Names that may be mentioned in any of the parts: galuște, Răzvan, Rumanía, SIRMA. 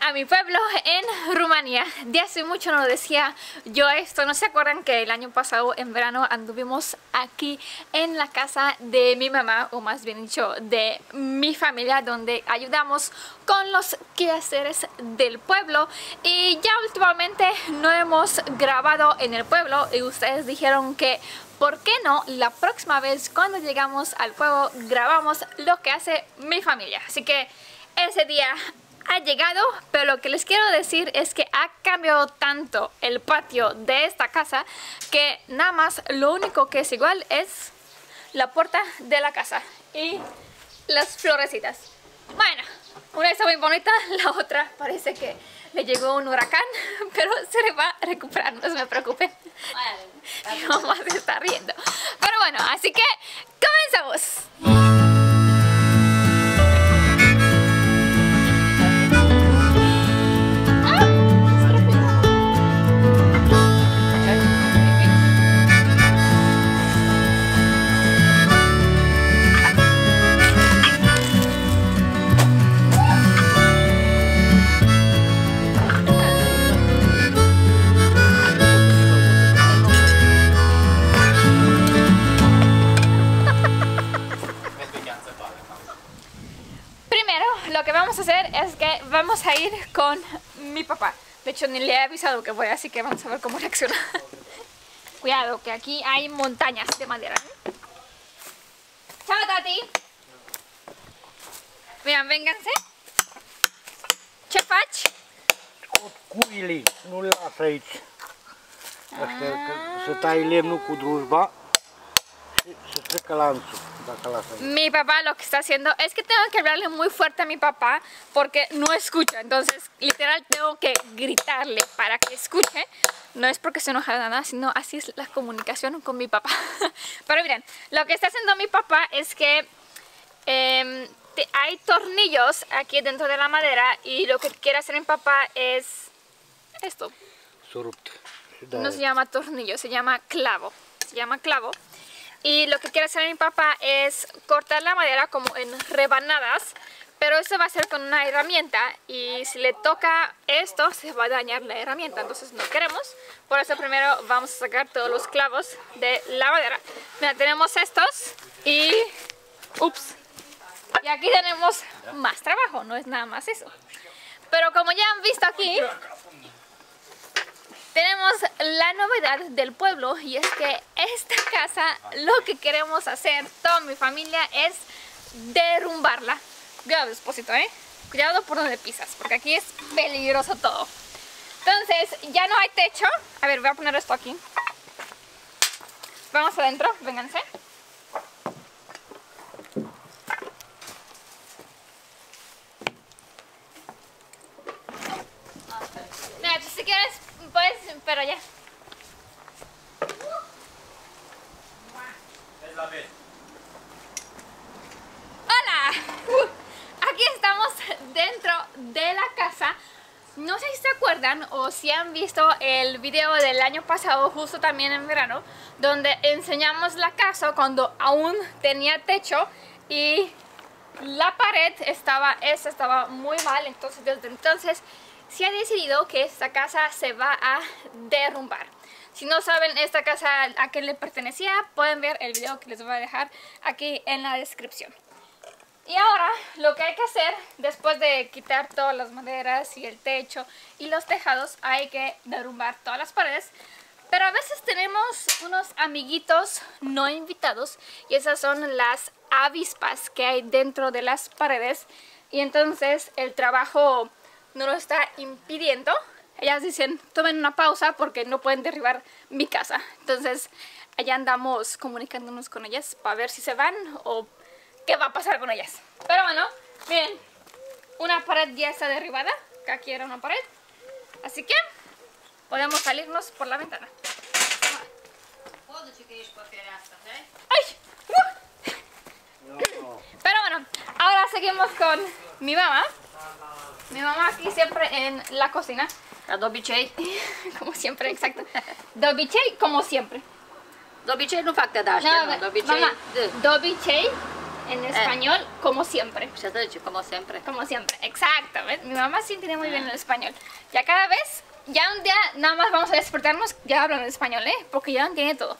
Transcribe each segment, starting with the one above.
a mi pueblo en Rumanía. De hace mucho no decía yo esto. ¿No se acuerdan que el año pasado en verano anduvimos aquí en la casa de mi mamá, o más bien dicho de mi familia, donde ayudamos con los quehaceres del pueblo? Y ya últimamente no hemos grabado en el pueblo y ustedes dijeron que ¿por qué no? La próxima vez cuando llegamos al pueblo grabamos lo que hace mi familia. Así que ese día ha llegado, pero lo que les quiero decir es que ha cambiado tanto el patio de esta casa que nada más lo único que es igual es la puerta de la casa y las florecitas. Bueno, una está muy bonita, la otra parece que le llegó un huracán, pero se le va a recuperar, no se me preocupen. Vale, mi mamá se está riendo. Pero bueno, así que comenzamos. Vamos a ir con mi papá. De hecho ni le he avisado que voy, así que vamos a ver cómo reacciona. Cuidado, que aquí hay montañas de madera. Chao, Tati. Vean, vénganse. Chepach. Cuili, nu le las aici. Să tai lemnul cu drujba și să treacă lanțul. Mi papá lo que está haciendo es que tengo que hablarle muy fuerte a mi papá porque no escucha, entonces literal tengo que gritarle para que escuche. No es porque se enoja nada, sino así es la comunicación con mi papá. Pero miren, lo que está haciendo mi papá es que hay tornillos aquí dentro de la madera y lo que quiere hacer mi papá es esto. No se llama tornillo, se llama clavo. Se llama clavo. Y lo que quiere hacer mi papá es cortar la madera como en rebanadas, pero eso va a ser con una herramienta y si le toca esto se va a dañar la herramienta, entonces no queremos. Por eso primero vamos a sacar todos los clavos de la madera. Mira, tenemos estos y... ups. Y aquí tenemos más trabajo, no es nada más eso. Pero como ya han visto aquí... tenemos la novedad del pueblo y es que esta casa, lo que queremos hacer, toda mi familia, es derrumbarla. Cuidado, esposito, ¿eh? Cuidado por donde pisas, porque aquí es peligroso todo. Entonces, ya no hay techo. A ver, voy a poner esto aquí. Vamos adentro, vénganse. Mira, si quieres... pues, pero ya. ¡Hola! Aquí estamos dentro de la casa. No sé si se acuerdan o si han visto el video del año pasado, justo también en verano, donde enseñamos la casa cuando aún tenía techo y la pared estaba muy mal. Entonces, desde entonces se ha decidido que esta casa se va a derrumbar. Si no saben esta casa a qué le pertenecía, pueden ver el video que les voy a dejar aquí en la descripción. Y ahora lo que hay que hacer, después de quitar todas las maderas y el techo y los tejados, hay que derrumbar todas las paredes. Pero a veces tenemos unos amiguitos no invitados y esas son las avispas que hay dentro de las paredes. Y entonces el trabajo... no lo está impidiendo. Ellas dicen, tomen una pausa porque no pueden derribar mi casa. Entonces, allá andamos comunicándonos con ellas para ver si se van o qué va a pasar con ellas. Pero bueno, miren, una pared ya está derribada, que aquí era una pared. Así que podemos salirnos por la ventana. ¡Ay! Pero bueno, ahora seguimos con mi mamá. Mi mamá aquí siempre en la cocina. Dobichei. Como siempre, exacto. Dobichei, como siempre. Dobichei no facta da. Dobichei. En español, como siempre. Ya te he dicho, como siempre. Como siempre, exacto. ¿Ves? Mi mamá sí entiende muy bien el español. Ya cada vez, ya un día nada más vamos a despertarnos, ya hablan en español, ¿eh? Porque ya entiende todo.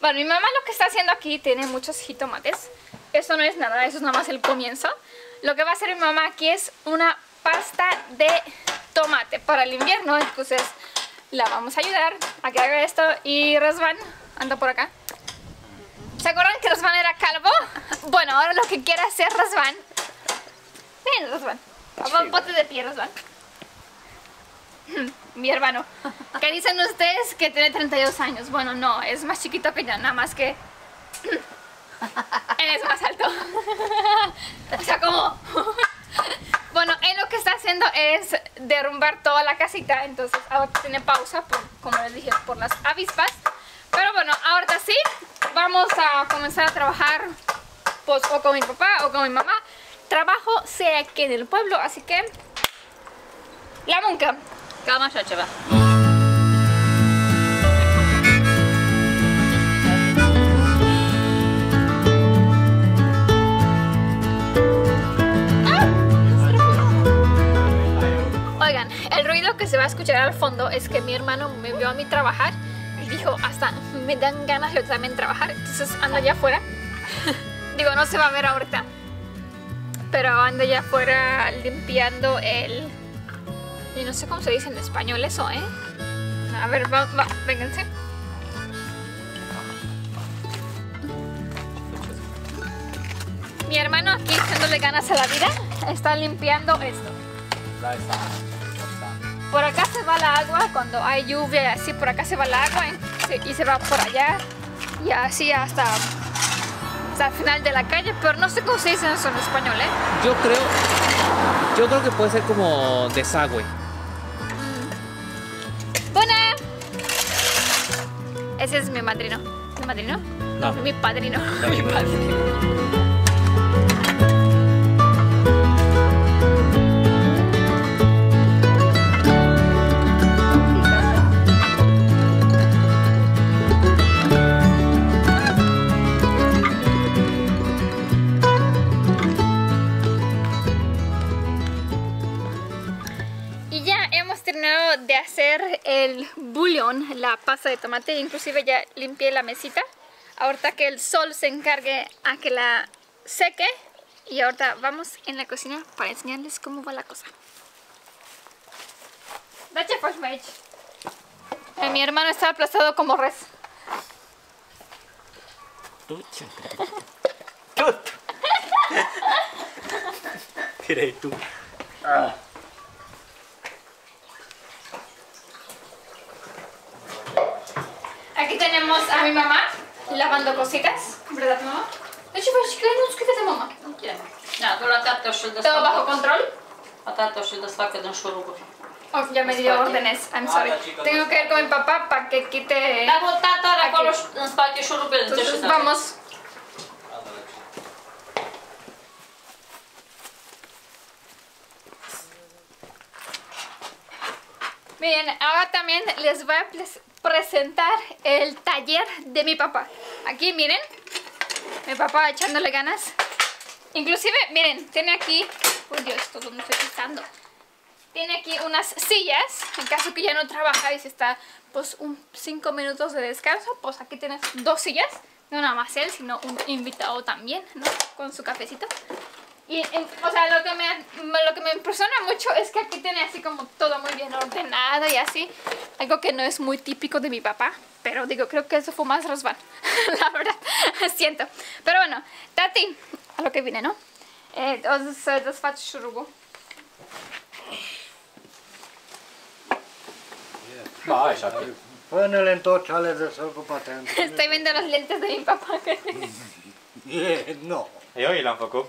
Bueno, mi mamá lo que está haciendo aquí, tiene muchos jitomates. Eso no es nada, eso es nada más el comienzo. Lo que va a hacer mi mamá aquí es una pasta de tomate para el invierno. Entonces la vamos a ayudar a que haga esto. Y Răzvan anda por acá. ¿Se acuerdan que Răzvan era calvo? Bueno, ahora lo que quiere hacer Răzvan. Ven, Răzvan. Ponte de pie, Răzvan. Mi hermano. ¿Qué dicen ustedes que tiene 32 años? Bueno, no, es más chiquito que yo, nada más que... es más alto. O sea, como... Bueno, él lo que está haciendo es derrumbar toda la casita. Entonces, ahora tiene pausa, por, como les dije, por las avispas. Pero bueno, ahorita sí, vamos a comenzar a trabajar pues, o con mi papá o con mi mamá. Trabajo sea aquí en el pueblo, así que... La munca. Cama ya, chaval. Oigan, el ruido que se va a escuchar al fondo es que mi hermano me vio a mí trabajar y dijo, hasta me dan ganas yo también trabajar, entonces ando allá afuera. Digo, no se va a ver ahorita, pero ando allá afuera limpiando el... Y no sé cómo se dice en español eso, ¿eh? A ver, va, vénganse. Mi hermano aquí echándole ganas a la vida está limpiando esto. Por acá se va la agua cuando hay lluvia y así, por acá se va la agua y se va por allá y así hasta el final de la calle, pero no sé cómo se dice eso en español, ¿eh? Yo creo que puede ser como desagüe. ¡Buena! Ese es mi madrino. ¿Mi madrino? No. Mi padrino. No, mi padrino. De hacer el bullón, la pasta de tomate, inclusive ya limpié la mesita. Ahorita que el sol se encargue a que la seque y ahorita vamos en la cocina para enseñarles cómo va la cosa. Mi hermano está aplastado como res. Aquí tenemos a mi mamá lavando cositas, ¿verdad, mamá? De hecho, pues, ¿qué nos quita, mamá? Todo bajo control. Oh, ya me dio órdenes, I'm sorry. Tengo que ir con mi papá para que quite... Aquí. Entonces, vamos. Miren, ahora también les voy a presentar el taller de mi papá. Aquí miren, mi papá echándole ganas. Inclusive, miren, tiene aquí, por Dios, todo me estoy quitando. Tiene aquí unas sillas, en caso que ya no trabaja y se está pues un 5 minutos de descanso, pues aquí tienes dos sillas, no nada más él, sino un invitado también, ¿no? Con su cafecito. Y, o sea, lo que me impresiona mucho es que aquí tiene así como todo muy bien ordenado y así. Algo que no es muy típico de mi papá, pero digo, creo que eso fue más Răzvan, la verdad, siento. Pero bueno, Tati, a lo que vine, ¿no? Entonces, estoy viendo los lentes de mi papá. No. Yo y tampoco.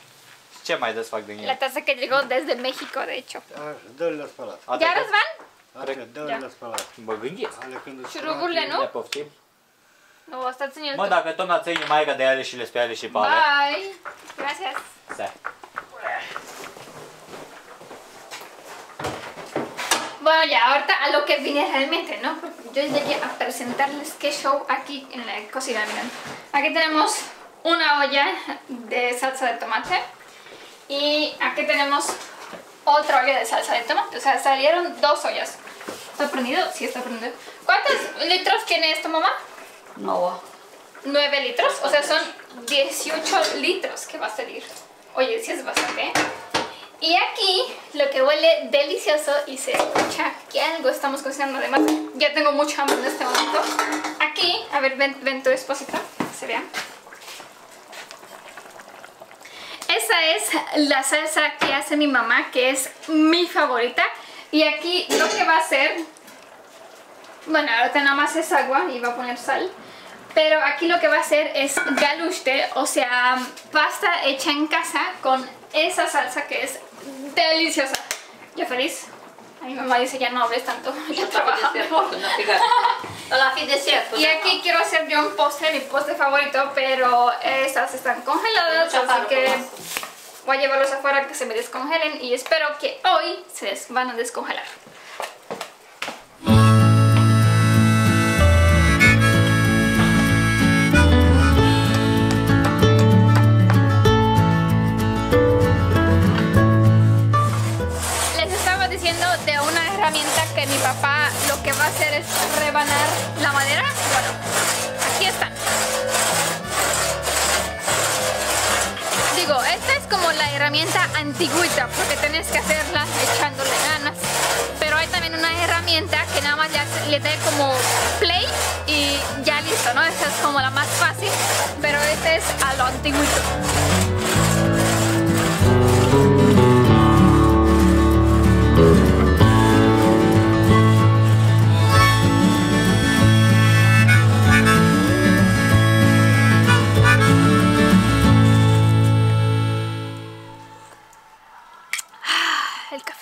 Ce mai desfac din el? La taza que llegó desde México, de hecho. Dă-le la spălat. Ia, Răzvan? Așa, dă-le la spălat. Bă, gândesc. Șuruburile, nu? Le poftim. O, asta ține-l tu. Mă, dacă tot n-ați ținut mai că de ale și le spele și pe ale. Bye! Gracias! Da. Bueno, y ahorita a lo que vine realmente, ¿no? Yo llegué a presentarles qué show aquí en la cocina, miren. Aquí tenemos una olla de salsa de tomate y aquí tenemos otra olla de salsa de tomate. O sea, salieron dos ollas. ¿Está prendido? Sí, está prendido. ¿Cuántos litros tiene esto, mamá? 9 litros, o sea, son 18 litros que va a salir. Oye, sí es bastante, ¿eh? Y aquí lo que huele delicioso y se escucha que algo estamos cocinando. Además, ya tengo mucha hambre en este momento. Aquí, a ver, ven tu esposita, se vea. Esa es la salsa que hace mi mamá, que es mi favorita. Y aquí lo que va a hacer, bueno, ahorita nada más es agua y va a poner sal. Pero aquí lo que va a hacer es galuște, o sea, pasta hecha en casa con esa salsa que es deliciosa. Yo feliz. A mi mamá dice, ya no hables tanto, ya trabaja mejor. Y aquí quiero hacer yo un postre, mi postre favorito, pero estas están congeladas, así que voy a llevarlos afuera que se me descongelen y espero que hoy se les van a descongelar. De una herramienta que mi papá lo que va a hacer es rebanar la madera. Bueno, aquí están. Digo, esta es como la herramienta antigüita porque tenés que hacerla echándole ganas. Pero hay también una herramienta que nada más le da como play y ya listo, ¿no? Esta es como la más fácil, pero esta es a lo antiguito.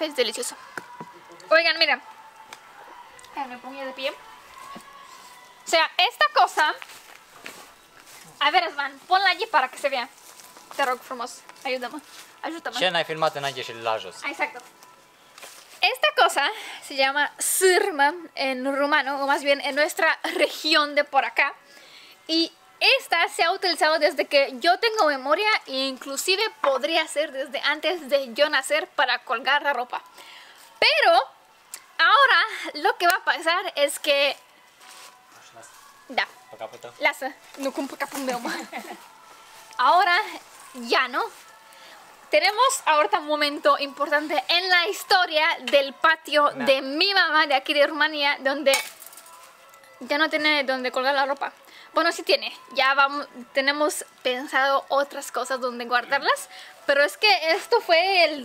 Es delicioso. Oigan, mira. Me pongo de pie. O sea, esta cosa. A ver, Răzvan, ponla allí para que se vea. Te ruego, hermoso. Ayúdame. Ayúdame. Ya no hay filmado en allí, en la lajos. Exacto. Esta cosa se llama SIRMA en rumano, o más bien en nuestra región de por acá. Y esta se ha utilizado desde que yo tengo memoria e inclusive podría ser desde antes de yo nacer para colgar la ropa. Pero ahora lo que va a pasar es que... Da. Ahora ya no. Tenemos ahorita un momento importante en la historia del patio de mi mamá de aquí de Rumanía, donde ya no tiene donde colgar la ropa. Bueno, sí tiene, ya vamos, tenemos pensado otras cosas donde guardarlas, pero es que esto fue el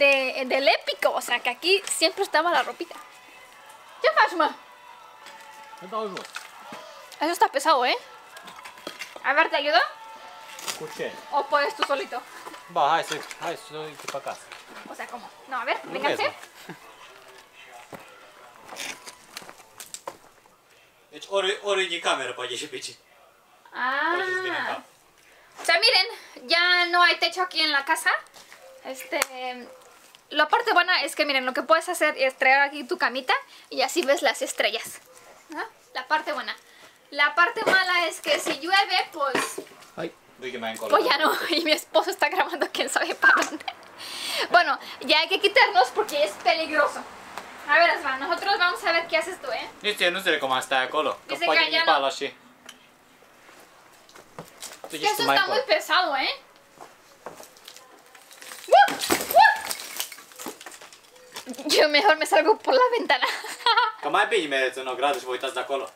del épico, o sea que aquí siempre estaba la ropita. ¿Qué pasa, ma? Eso está pesado, ¿eh? A ver, ¿te ayudo? Escuché. ¿O puedes tú solito? Va, ahí estoy para casa. O sea, ¿cómo? No, a ver, déjate. Deci ori e din cameră pe aici și pe aici. Ah. O sea, miren, ya no hay techo aquí en la casa. La parte buena es que miren, lo que puedes hacer es traer aquí tu camita y así ves las estrellas. ¿Ah? La parte buena. La parte mala es que si llueve, pues... Ay. Pues ya no, y mi esposo está grabando quién sabe para dónde. Bueno, ya hay que quitarnos porque es peligroso. A ver, Răzvan, nosotros vamos a ver qué haces tú, ¿eh? Dice, no sé cómo está acolo. Dice que ya no... Es que eso está muy pesado, ¿eh? Yo mejor me salgo por la ventana. Que más bien merece unos grados y vos estás de acolo.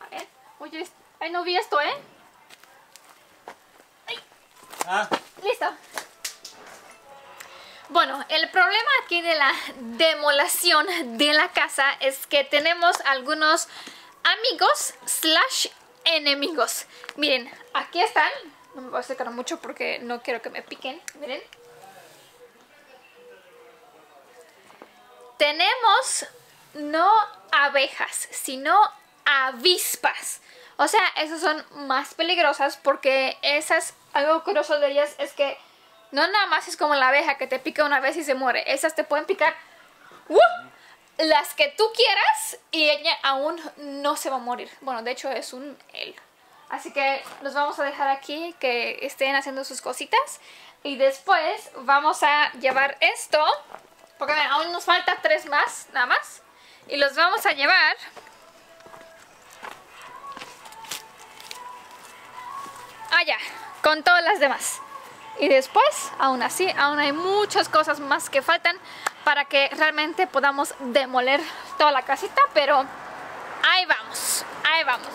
A ver, oye, ahí no vi esto, ¿eh? Ay. ¿Ah? Listo. Bueno, el problema aquí de la demolición de la casa es que tenemos algunos amigos slash enemigos. Miren, aquí están. No me voy a acercar mucho porque no quiero que me piquen. Miren, tenemos no abejas, sino avispas. O sea, esas son más peligrosas porque esas, algo curioso de ellas es que no nada más es como la abeja que te pica una vez y se muere. Esas te pueden picar las que tú quieras y ella aún no se va a morir. Bueno, de hecho es un él. Así que los vamos a dejar aquí que estén haciendo sus cositas. Y después vamos a llevar esto, porque miren, aún nos falta 3 más, nada más. Y los vamos a llevar allá, con todas las demás. Y después, aún así, aún hay muchas cosas más que faltan para que realmente podamos demoler toda la casita, pero ahí vamos, ahí vamos.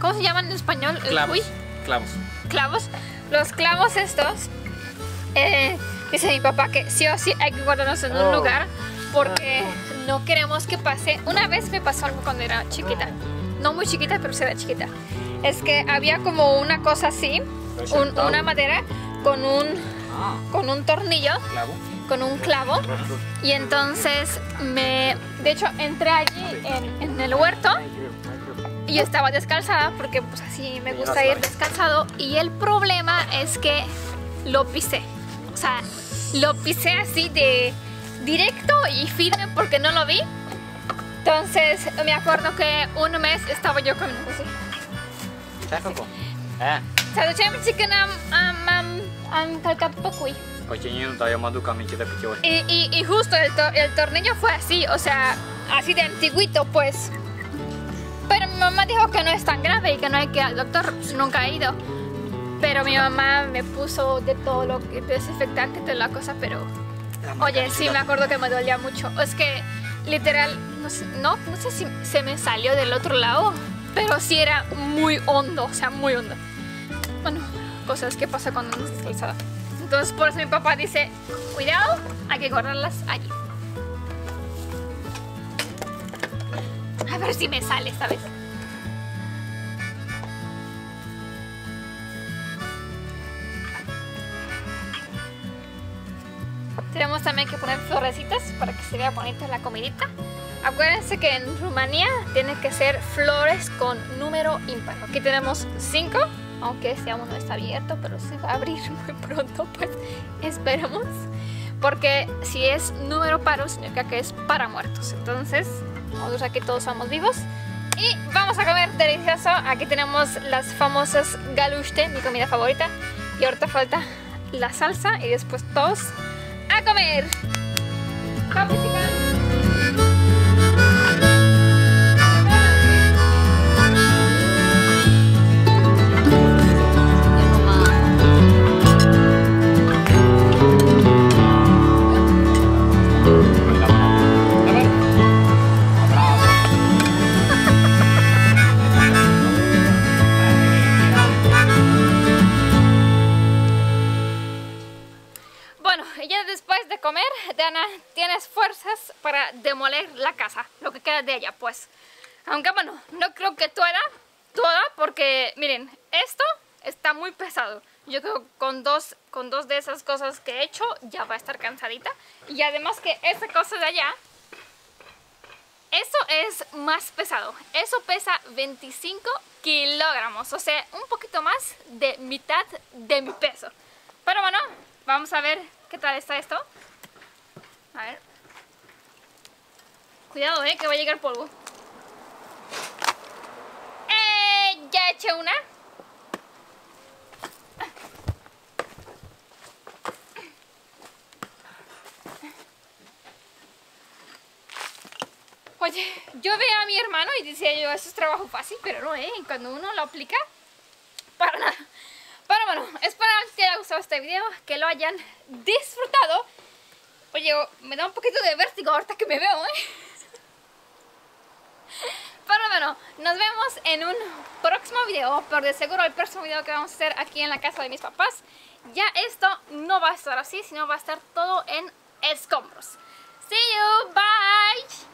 ¿Cómo se llaman en español? Clavos. Uy. Clavos. Clavos. Los clavos estos, dice mi papá que sí o sí hay que guardarnos en un lugar porque no queremos que pase. Una vez me pasó algo cuando era chiquita, no muy chiquita, pero sí era chiquita. Es que había como una cosa así, una madera con un tornillo, con un clavo, y entonces de hecho entré allí en el huerto. Y yo estaba descalzada porque pues así me gusta ir descalzado, y el problema es que lo pisé. O sea, lo pisé así de directo y firme porque no lo vi. Entonces me acuerdo que un mes estaba yo caminando así. Y justo el tornillo fue así, o sea, así de antiguito pues. Pero mi mamá dijo que no es tan grave y que no hay que ir al doctor, nunca he ido. Pero mi mamá me puso de todo lo que desinfectante, toda la cosa, pero... Oye, sí, me acuerdo que me dolía mucho. Es que, literal, no sé si se me salió del otro lado, pero sí era muy hondo, o sea, muy hondo. Bueno, cosas que pasa cuando uno es descalzada. Entonces, por eso mi papá dice, cuidado, hay que guardarlas allí. A ver si me sale, ¿sabes? Tenemos también que poner florecitas para que se vea bonita la comidita. Acuérdense que en Rumanía tienen que ser flores con número ímpar. Aquí tenemos 5, aunque este aún no está abierto, pero se va a abrir muy pronto, pues esperemos. Porque si es número paro, significa que es para muertos. Entonces... nosotros aquí todos somos vivos y vamos a comer delicioso. Aquí tenemos las famosas galuște, mi comida favorita, y ahorita falta la salsa y después todos a comer. Demoler la casa, lo que queda de ella pues, aunque bueno, no creo que toda, porque miren, esto está muy pesado. Yo creo que con dos de esas cosas que he hecho ya va a estar cansadita, y además que esta cosa de allá, eso es más pesado, eso pesa 25 kilogramos, o sea, un poquito más de mitad de mi peso. Pero bueno, vamos a ver qué tal está esto, a ver. Cuidado, que va a llegar polvo. Ya eché una. Oye, yo veo a mi hermano y decía yo, eso es trabajo fácil, pero no, cuando uno lo aplica, para nada. Pero bueno, espero que les haya gustado este video, que lo hayan disfrutado. Oye, me da un poquito de vértigo ahorita que me veo, Pero bueno, Nos vemos en un próximo video, pero de seguro el próximo video que vamos a hacer aquí en la casa de mis papás, ya esto no va a estar así, sino va a estar todo en escombros. See you, bye!